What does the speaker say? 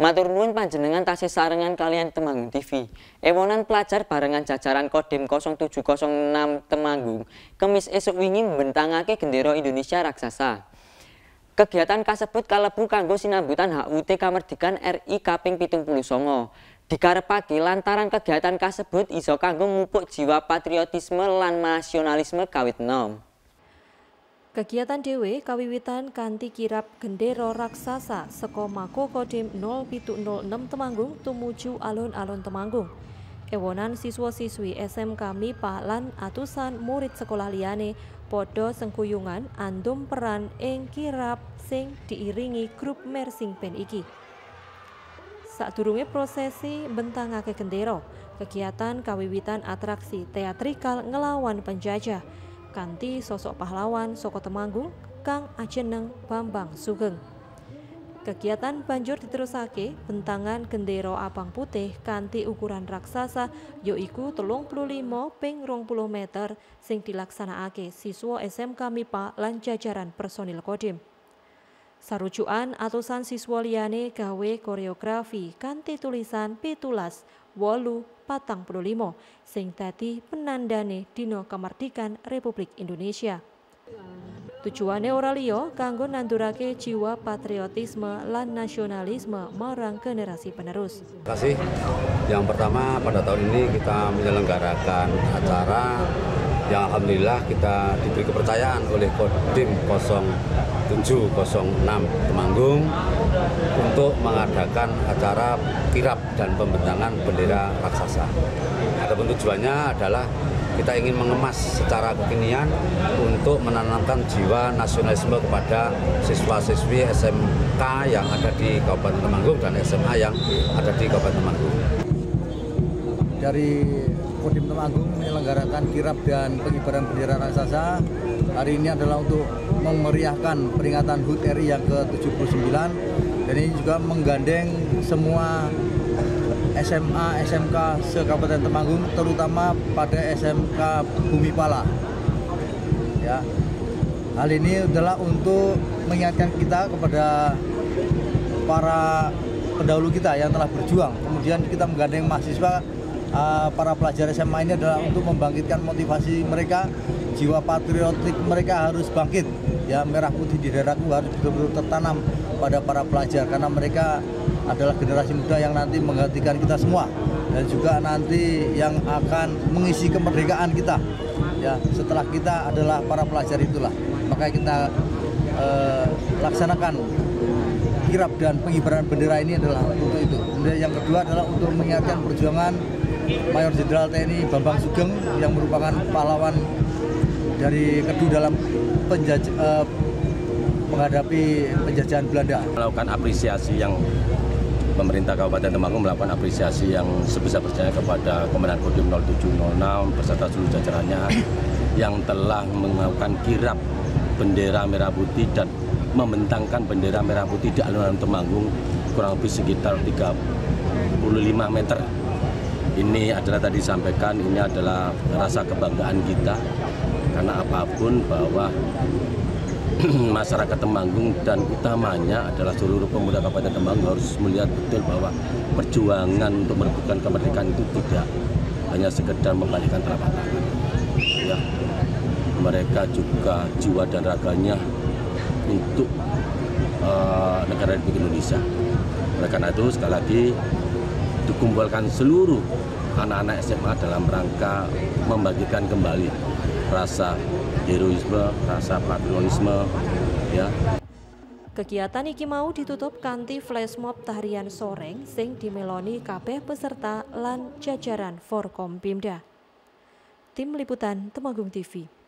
Matur nuwun panjenengan tasih sarengan kalian Temanggung TV. Ewonan pelajar barengan jajaran Kodim 0706 Temanggung Kemis esuk wingi membentangake gendera Indonesia raksasa. Kegiatan kasebut kalebu kanggo sinambutan HUT Kamardikan RI kaping 79. Dikarepake lantaran kegiatan kasebut iso kanggo ngupuk jiwa patriotisme lan nasionalisme kawit enom. Kegiatan dewe kawiwitan kanthi kirap gendera raksasa saka Mako Kodim 0706 Temanggung tumuju Alun-Alun Temanggung. Ewonan siswa-siswi SMK Mipa lan atusan murid sekolah liyane padha sengkuyungan andum peran ing kirap sing diiringi grup mersing band iki. Sadurunge prosesi bentangake gendera, kegiatan kawiwitan atraksi teatrikal ngelawan penjajah kanthi sosok pahlawan saka Temanggung kang ajeneng Bambang Sugeng. Kegiatan banjur diterusake bentangan gendera abang putih kanthi ukuran raksasa yaiku 35 ping 20 meter sing dilaksanakake siswa SMK Mipa lan jajaran personil Kodim. Sarujukan atusan siswa liyane gawe koreografi kanthi tulisan 17 845 sing dadi penandane Dina Kamardikan Republik Indonesia. Tujuane ora liya kanggo nandurake jiwa patriotisme lan nasionalisme marang generasi penerus. Terima kasih. Yang pertama, pada tahun ini kita menyelenggarakan acara yang alhamdulillah kita diberi kepercayaan oleh Kodim 0706 Temanggung untuk mengadakan acara kirap dan pembentangan bendera raksasa. Adapun tujuannya adalah kita ingin mengemas secara kekinian untuk menanamkan jiwa nasionalisme kepada siswa-siswi SMK yang ada di Kabupaten Temanggung dan SMA yang ada di Kabupaten Temanggung. Dari Kodim Temanggung menyelenggarakan kirap dan pengibaran bendera raksasa. Hari ini adalah untuk memeriahkan peringatan HUT RI yang ke-79. Dan ini juga menggandeng semua SMA, SMK se-Kabupaten Temanggung, terutama pada SMK Bumi Pala. Ya. Hal ini adalah untuk mengingatkan kita kepada para pendahulu kita yang telah berjuang. Kemudian kita menggandeng mahasiswa, para pelajar SMA ini adalah untuk membangkitkan motivasi mereka, jiwa patriotik mereka harus bangkit. Ya, merah putih di daerahku harus betul-betul tertanam pada para pelajar karena mereka adalah generasi muda yang nanti menggantikan kita semua dan juga nanti yang akan mengisi kemerdekaan kita. Ya, setelah kita adalah para pelajar itulah. Maka kita laksanakan kirap dan pengibaran bendera ini adalah untuk itu. Kemudian yang kedua adalah untuk mengingatkan perjuangan Mayor Jenderal TNI Bambang Sugeng yang merupakan pahlawan dari Kedu dalam menghadapi penjajahan Belanda. Melakukan apresiasi yang pemerintah Kabupaten Temanggung melakukan apresiasi yang sebesar-besarnya kepada Komandan Kodim 0706 beserta seluruh jajarannya yang telah melakukan kirap bendera merah putih dan membentangkan bendera merah putih di alun-alun Temanggung kurang lebih sekitar 35 meter. Ini adalah tadi disampaikan, ini adalah rasa kebanggaan kita karena apapun bahwa masyarakat Temanggung dan utamanya adalah seluruh pemuda Kabupaten Temanggung harus melihat betul bahwa perjuangan untuk merebutkan kemerdekaan itu tidak hanya sekedar membalikkan telapak tangan. Ya, mereka juga jiwa dan raganya untuk negara Republik Indonesia. Oleh karena itu sekali lagi dikumpulkan seluruh anak-anak SMA dalam rangka membagikan kembali rasa heroisme, rasa patriotisme. Ya. Kegiatan iki mau ditutup kanthi flash mob tarian soreng sing dimeloni kabeh peserta lan jajaran Forkom Pemda. Tim Liputan Temanggung TV.